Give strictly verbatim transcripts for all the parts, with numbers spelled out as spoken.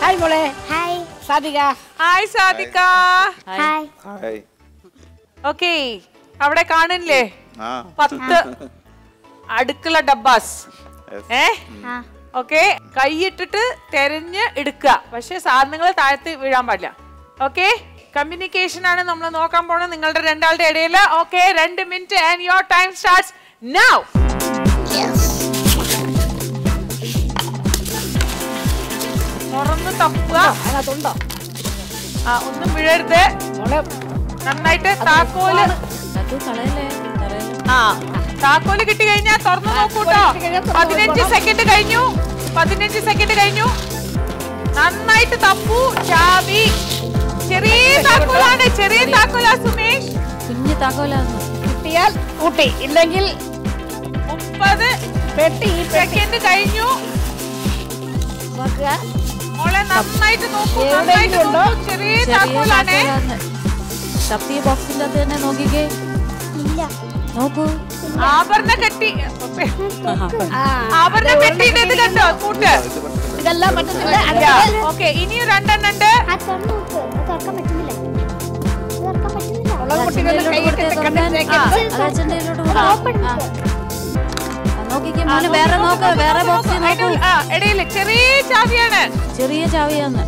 Hi, Mole. Hi. Sadhika. Hi, Sadhika. Hi. Hi. Hi. Okay. Avade kaanille. Ah. ten adukla dabbas. Eh? Ah. Okay. Kai ittittu therinju edukka. Pakshe saadhanangale thaathu vidan padilla. Okay? Communication aanu nammal nokkan pona ningalde rendalude edeyilla. Okay, two minutes and your time starts now. Yes. Orannu tappuka. Ala thonda. Ah, onnu virarthe. Ole nannayitte taakkole. Tatu kalalle. Ah, taakkole kitti kayna thornu nokkuto. fifteen second kaynu. fifteen second kaynu. Nannayitte tappu chavi. Cheri taakkolaane, cheri taakkola Sumesh. Kinni taakkola. Kittiyal utti. Illengil thirty second kaynu. Vaga. Mole nannayitte nokku, nannayitte nokku, cheri taakkolaane. Tappi box illathenna nokike. Illa. Nokku. Aavarna ketti. Aavarna ketti idu kando kootu. Idella mattilla adile. Okay, ini rendannu undu. Aa thonnu uttu. Thorkka pattilla. Thorkka pattilla. Alla kuttikal kai itte kannu seekettu. Adachennillodu. Open. മോനെ വേറെ നോക്ക്, വേറെ ബോക്സിൽ നോക്ക്. ആ, എടയില് ചെറിയ ചാവിയാണ്. ചെറിയ ചാവിയാണ്.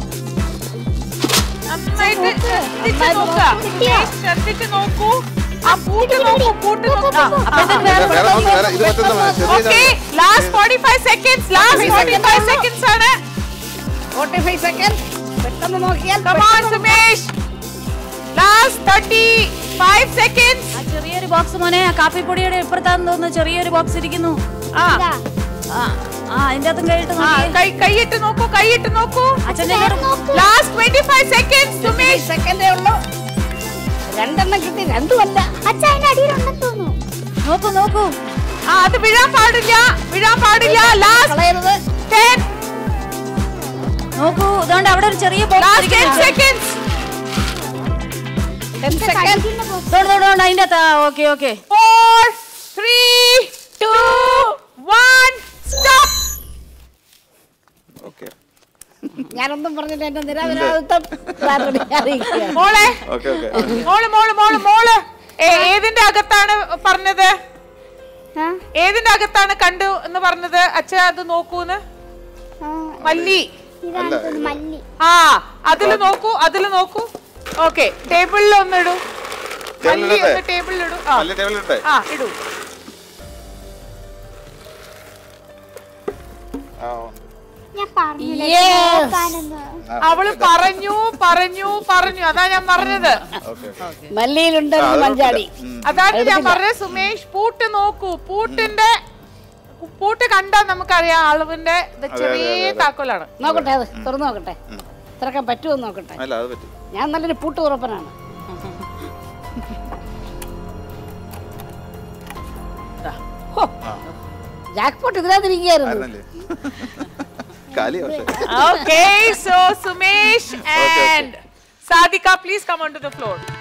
അമ്മയിട്ട് തിരിച്ചു നോക്ക്. തിരിച്ചു നോക്കൂ. ആ പൂട്ട് നോക്കൂ, പൂട്ട് നോക്ക്. അപ്പോൾ വേറെ വേറെ ഇത് വെച്ചതാണ് ചെറിയ. Okay, last forty-five seconds, last forty-five seconds ആണ്. forty-five seconds. പെട്ടെന്ന് നോക്കിയാൽ. Come on Sumesh. Last thirty-five seconds. ആ ചെറിയൊരു ബോക്സ് മോനെ, ആ കാപ്പിപ്പൊടിയുടെ ഇപ്പുറത്താന്ന് തോന്നുന്നു ചെറിയൊരു ബോക്സ് ഇരിക്കുന്നു. ആ ആ അതിന്റെ അതും കൈയിട്ട് നോക്ക്, കൈ കൈയിട്ട് നോക്കൂ, കൈയിട്ട് നോക്കൂ. അച്ഛനെ നോക്കൂ. Last twenty-five seconds Sumesh. സെക്കൻഡേ ഉള്ളൂ. രണ്ടെണ്ണം കിട്ടി, രണ്ടുമല്ല. അച്ഛൻ അതിന്റെ അടിയിൽ ഒന്നും തോന്നുന്നു. നോക്കൂ നോക്കൂ. ആ അത് വിഴാൻ പാടില്ല, വിഴാൻ പാടില്ല. Last ten. നോക്കൂ, അതുകൊണ്ട് അവിടെ ഒരു ചെറിയ ബോക്സ് ഇരിക്കുന്നു. ten seconds. ten seconds. Don't don't don't അതിന്റെ അതാ. Okay okay. four three two one stop. Okay. ഞാനൊന്നും പറഞ്ഞില്ല, എന്നെ നിരാവിനാദത്തം അറിയിക്കുക. മോളെ. Okay okay. മോള് മോള് മോള് മോള് ഏതിന്റെ അകത്താണ് പറഞ്ഞത്? ആ ഏതിന്റെ അകത്താണ് കണ്ടു എന്ന് പറഞ്ഞത്? അച്ഛൻ അത് നോക്കൂന്ന്. മല്ലി. ഇതാണ് തോന്നുന്നു മല്ലി. ആ അതില് നോക്കൂ, അതില് നോക്കൂ. ഓക്കേ, ടേബിളിൽ ഒന്ന് ഇടൂ. മല്ലി ഒന്ന് ടേബിളിൽ ഇടൂ. ആ മല്ലി ടേബിളിൽ ഇടൂ. ആ ഇടൂ. അവള് പറഞ്ഞു പറഞ്ഞു പറഞ്ഞു അതാ ഞാൻ പറഞ്ഞത്. മല്ലിയിലുണ്ടെന്ന് മഞ്ചാടി. അതാണ് ഞാൻ പറഞ്ഞത് സുമേഷ്. പൂട്ട് നോക്കൂ, പൂട്ടിന്റെ പൂട്ട് കണ്ടാ നമുക്കറിയാം അളവിന്റെ ചെറിയ താക്കോലാണ്. നോക്കട്ടെ, അത് തുറന്നു നോക്കട്ടെ, തുറക്കാൻ പറ്റുമോ നോക്കട്ടെ. ഞാൻ നല്ലൊരു പൂട്ട് ഉറപ്പനാണ്. ജാക്ക്പോട്ട് ഇതിനകത്തിരിക്കുകയായിരുന്നു. Okay, so Sumesh and Sadhika, please come onto the floor.